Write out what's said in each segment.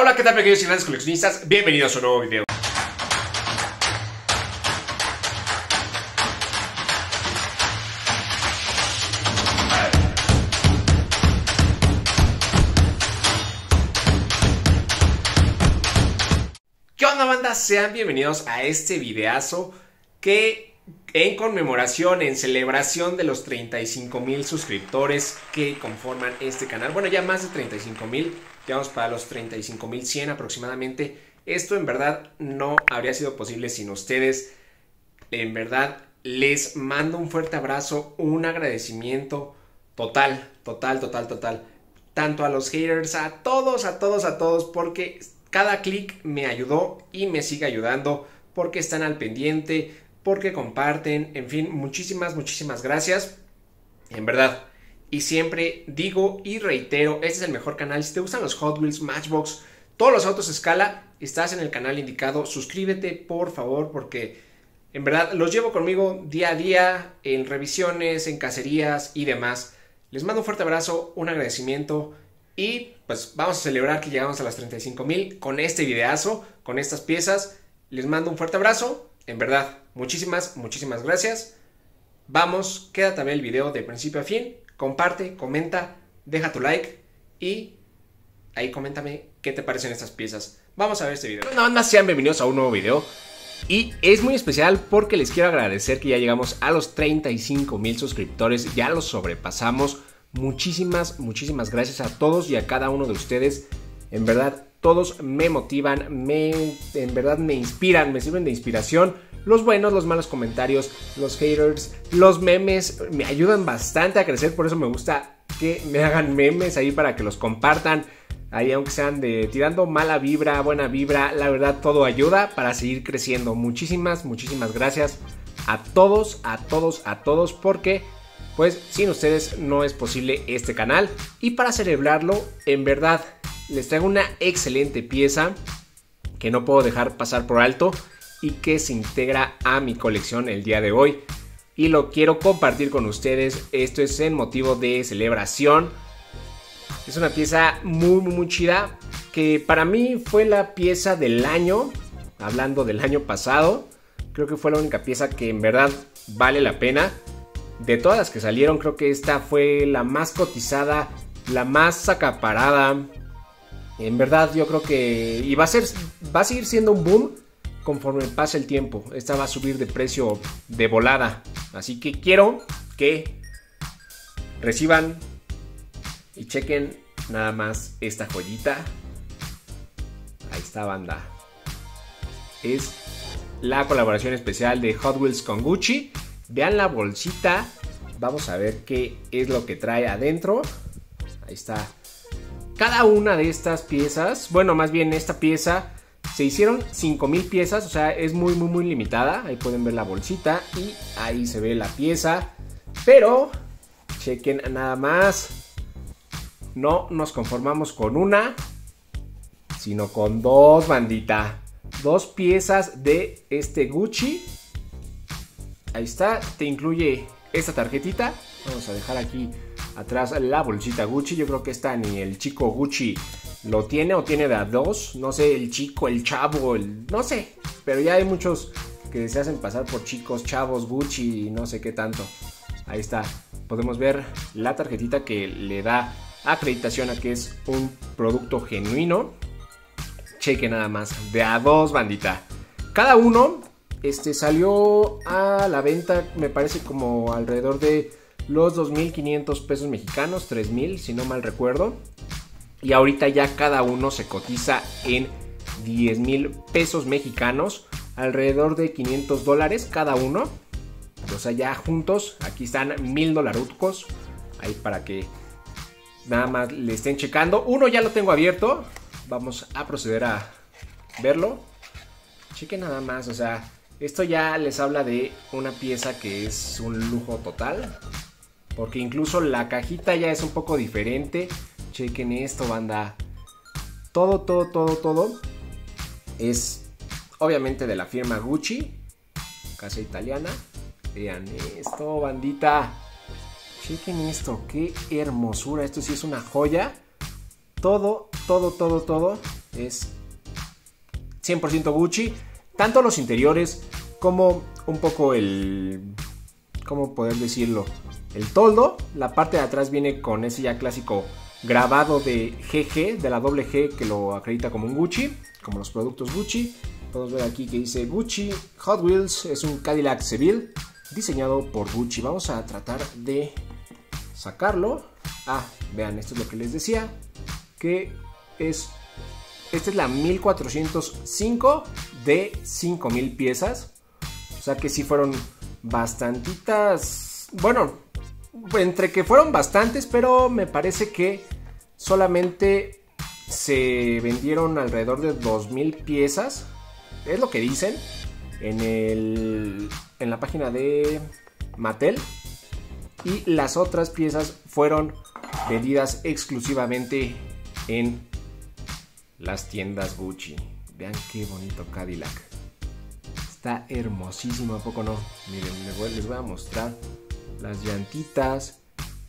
Hola, ¿qué tal, pequeños y grandes coleccionistas? Bienvenidos a un nuevo video. ¿Qué onda, banda? Sean bienvenidos a este videazo que en conmemoración, en celebración de los 35,000 suscriptores que conforman este canal. Bueno, ya más de 35,000. Vamos para los 35,100 aproximadamente. Esto en verdad no habría sido posible sin ustedes. En verdad les mando un fuerte abrazo, un agradecimiento total, tanto a los haters, a todos, porque cada clic me ayudó y me sigue ayudando, porque están al pendiente, porque comparten, en fin, muchísimas gracias, en verdad. Y siempre digo y reitero, este es el mejor canal. Si te gustan los Hot Wheels, Matchbox, todos los autos a escala, estás en el canal indicado. Suscríbete, por favor, porque en verdad los llevo conmigo día a día, en revisiones, en cacerías y demás. Les mando un fuerte abrazo, un agradecimiento y pues vamos a celebrar que llegamos a las 35,000 con este videazo, con estas piezas. Les mando un fuerte abrazo, en verdad, muchísimas gracias. Vamos, queda también el video de principio a fin. Comparte, comenta, deja tu like y ahí coméntame qué te parecen estas piezas. Vamos a ver este video. Bueno, banda, sean bienvenidos a un nuevo video. Y es muy especial porque les quiero agradecer que ya llegamos a los 35,000 suscriptores. Ya los sobrepasamos. Muchísimas gracias a todos y a cada uno de ustedes. En verdad, todos me motivan, en verdad me inspiran, me sirven de inspiración. Los buenos, los malos comentarios, los haters, los memes me ayudan bastante a crecer. Por eso me gusta que me hagan memes ahí para que los compartan. Ahí aunque sean de tirando mala vibra, buena vibra, la verdad todo ayuda para seguir creciendo. Muchísimas gracias a todos, porque pues sin ustedes no es posible este canal. Y para celebrarlo, en verdad les traigo una excelente pieza que no puedo dejar pasar por alto y que se integra a mi colección el día de hoy y lo quiero compartir con ustedes. Esto es en motivo de celebración. Es una pieza muy chida, que para mí fue la pieza del año. Hablando del año pasado, creo que fue la única pieza que en verdad vale la pena. De todas las que salieron, creo que esta fue la más cotizada, la más acaparada. En verdad yo creo que y va a seguir siendo un boom conforme pasa el tiempo. Esta va a subir de precio de volada. Así que quiero que reciban y chequen nada más esta joyita. Ahí está, banda. Es la colaboración especial de Hot Wheels con Gucci. Vean la bolsita. Vamos a ver qué es lo que trae adentro. Ahí está. Cada una de estas piezas, bueno, más bien esta pieza, se hicieron 5,000 piezas, o sea, es muy limitada. Ahí pueden ver la bolsita y ahí se ve la pieza. Pero, chequen nada más. No nos conformamos con una, sino con dos, bandita. Dos piezas de este Gucci. Ahí está, te incluye esta tarjetita. Vamos a dejar aquí atrás la bolsita Gucci. Yo creo que esta ni el chico Gucci lo tiene, o tiene de a dos, no sé, el chico, el chavo, no sé, pero ya hay muchos que se hacen pasar por chicos, chavos, Gucci y no sé qué tanto. Ahí está, podemos ver la tarjetita que le da acreditación a que es un producto genuino. Cheque nada más, de a dos, bandita. Cada uno salió a la venta, me parece, como alrededor de los 2,500 pesos mexicanos, 3,000 si no mal recuerdo. Y ahorita ya cada uno se cotiza en 10,000 pesos mexicanos, alrededor de $500 cada uno. O sea, ya juntos, aquí están $1,000 dolarucos, ahí para que nada más le estén checando. Uno ya lo tengo abierto, vamos a proceder a verlo. Chequen nada más, o sea, esto ya les habla de una pieza que es un lujo total, porque incluso la cajita ya es un poco diferente. Chequen esto, banda. Todo es obviamente de la firma Gucci, casa italiana. Vean esto, bandita. Chequen esto, qué hermosura. Esto sí es una joya. Todo es 100% Gucci, tanto los interiores como un poco el... ¿cómo poder decirlo? El toldo, la parte de atrás viene con ese ya clásico grabado de GG, de la doble G que lo acredita como un Gucci, como los productos Gucci. Podemos ver aquí que dice Gucci Hot Wheels, es un Cadillac Seville diseñado por Gucci. Vamos a tratar de sacarlo. Ah, vean, esto es lo que les decía, que es... esta es la 1405 de 5000 piezas. O sea que sí fueron bastantitas. Bueno, entre que fueron bastantes, pero me parece que solamente se vendieron alrededor de 2000 piezas. Es lo que dicen en la página de Mattel. Y las otras piezas fueron vendidas exclusivamente en las tiendas Gucci. Vean qué bonito Cadillac. Está hermosísimo, ¿a poco no? Miren, les voy a mostrar las llantitas.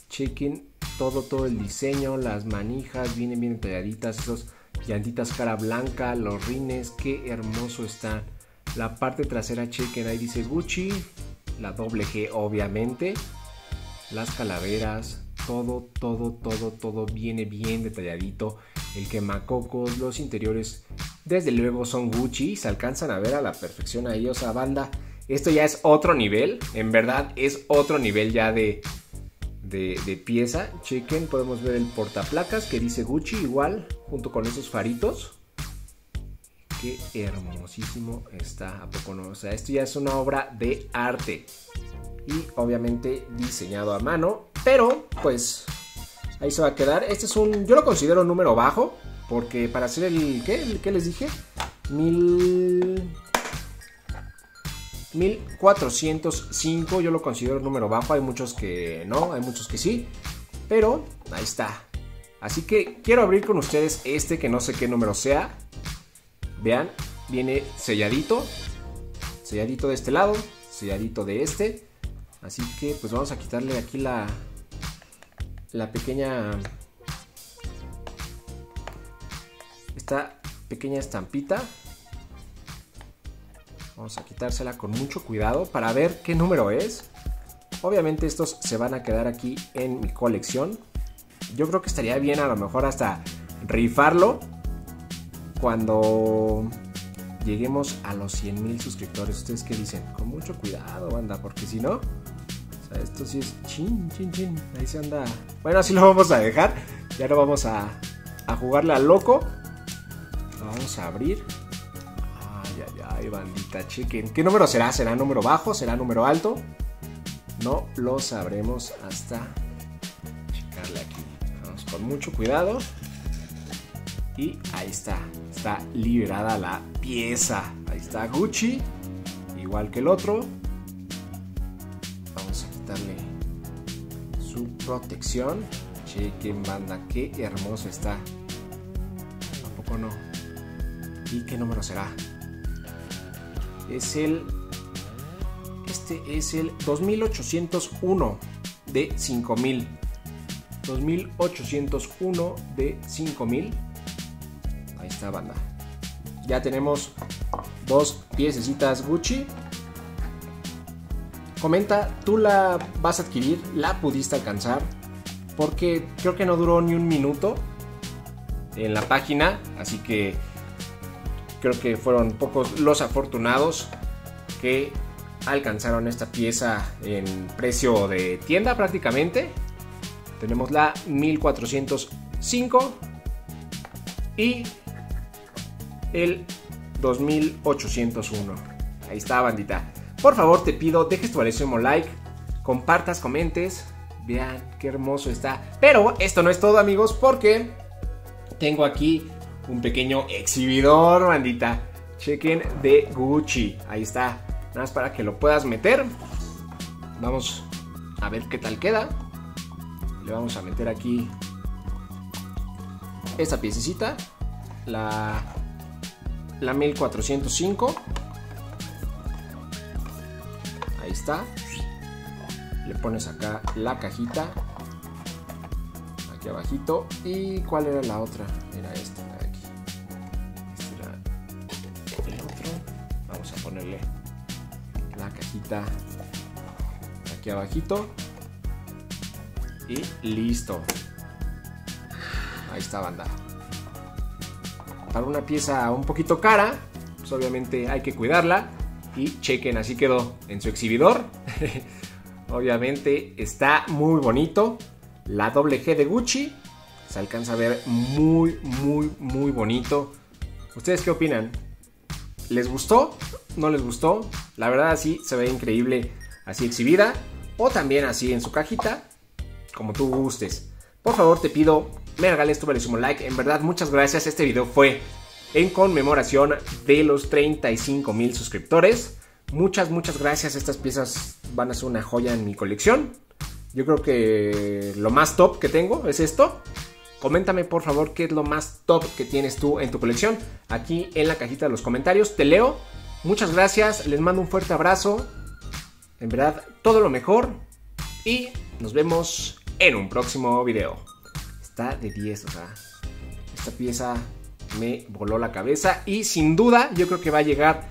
Chequen todo el diseño. Las manijas vienen bien talladitas. Esas llantitas cara blanca. Los rines, qué hermoso está. La parte trasera, chequen, ahí dice Gucci. La doble G, obviamente. Las calaveras. Todo viene bien detalladito. El quemacocos, los interiores, desde luego son Gucci, se alcanzan a ver a la perfección ahí, o sea, banda, esto ya es otro nivel, en verdad es otro nivel ya de pieza. Chequen, podemos ver el portaplacas que dice Gucci igual, junto con esos faritos. Qué hermosísimo está, ¿a poco no? O sea, esto ya es una obra de arte y obviamente diseñado a mano, pero pues... ahí se va a quedar. Este es un... yo lo considero un número bajo, porque para hacer el... ¿Qué les dije? 1405. Yo lo considero un número bajo. Hay muchos que no, hay muchos que sí. Pero ahí está. Así que quiero abrir con ustedes este que no sé qué número sea. Vean, viene selladito. Selladito de este lado. Selladito de este. Así que pues vamos a quitarle aquí la... esta pequeña estampita. Vamos a quitársela con mucho cuidado para ver qué número es. Obviamente estos se van a quedar aquí en mi colección. Yo creo que estaría bien a lo mejor hasta rifarlo cuando lleguemos a los 100,000 suscriptores. ¿Ustedes qué dicen? Con mucho cuidado, banda, porque si no... esto sí es chin. Ahí se anda. Bueno, así lo vamos a dejar. Ya no vamos a jugarle al loco. Lo vamos a abrir. Ay, bandita, chequen. ¿Qué número será? ¿Será número bajo? ¿Será número alto? No lo sabremos hasta checarle aquí. Vamos con mucho cuidado. Y ahí está. Está liberada la pieza. Ahí está Gucci. Igual que el otro. Darle su protección. Chequen, banda, qué hermoso está. Tampoco no. ¿Y qué número será? Es el... este es el 2801 de 5000. 2801 de 5000. Ahí está, banda. Ya tenemos dos piececitas Gucci. Comenta, tú la vas a adquirir, la pudiste alcanzar, porque creo que no duró ni un minuto en la página, así que creo que fueron pocos los afortunados que alcanzaron esta pieza en precio de tienda prácticamente. Tenemos la 1405 y el 2801. Ahí está, bandita. Por favor, te pido, dejes tu valioso like, compartas, comentes. Vean qué hermoso está. Pero esto no es todo, amigos, porque tengo aquí un pequeño exhibidor, bandita. Chequen, de Gucci. Ahí está. Nada más para que lo puedas meter. Vamos a ver qué tal queda. Le vamos a meter aquí esta piececita. La 1405. Ahí está, le pones acá la cajita, aquí abajito, y ¿cuál era la otra? Era esta, la de aquí, vamos a ponerle la cajita aquí abajito y listo. Ahí está, banda. Para una pieza un poquito cara, pues obviamente hay que cuidarla. Y chequen, así quedó en su exhibidor. Obviamente está muy bonito. La doble G de Gucci. Se alcanza a ver muy, muy, muy bonito. ¿Ustedes qué opinan? ¿Les gustó? ¿No les gustó? La verdad sí, se ve increíble así exhibida. O también así en su cajita. Como tú gustes. Por favor, te pido... me regales tu valioso like, en verdad muchas gracias. Este video fue en conmemoración de los 35,000 suscriptores. Muchas gracias. Estas piezas van a ser una joya en mi colección. Yo creo que lo más top que tengo es esto. Coméntame por favor qué es lo más top que tienes tú en tu colección. Aquí en la cajita de los comentarios te leo. Muchas gracias, les mando un fuerte abrazo. En verdad todo lo mejor y nos vemos en un próximo video. Está de 10, o sea, esta pieza me voló la cabeza y sin duda yo creo que va a llegar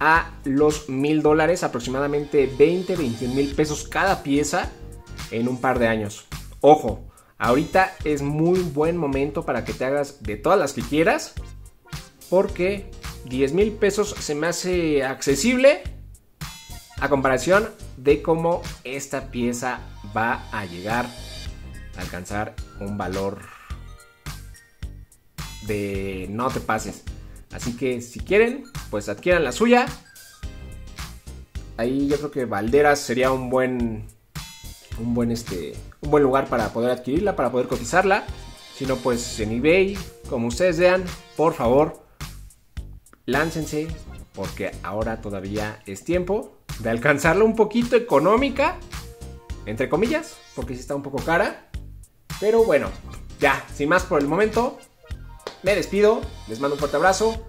a los $1,000, aproximadamente 20, 21 mil pesos cada pieza en un par de años. Ojo, ahorita es muy buen momento para que te hagas de todas las que quieras, porque 10 mil pesos se me hace accesible a comparación de cómo esta pieza va a llegar alcanzar un valor de no te pases. Así que si quieren, pues adquieran la suya. Ahí yo creo que Valderas sería un buen lugar para poder adquirirla, para poder cotizarla. Si no, pues en eBay, como ustedes vean. Por favor, láncense, porque ahora todavía es tiempo de alcanzarla un poquito económica, entre comillas, porque sí está un poco cara. Pero bueno, ya, sin más por el momento, me despido, les mando un fuerte abrazo,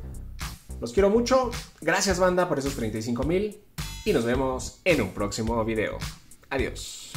los quiero mucho, gracias banda por esos 35,000 y nos vemos en un próximo video. Adiós.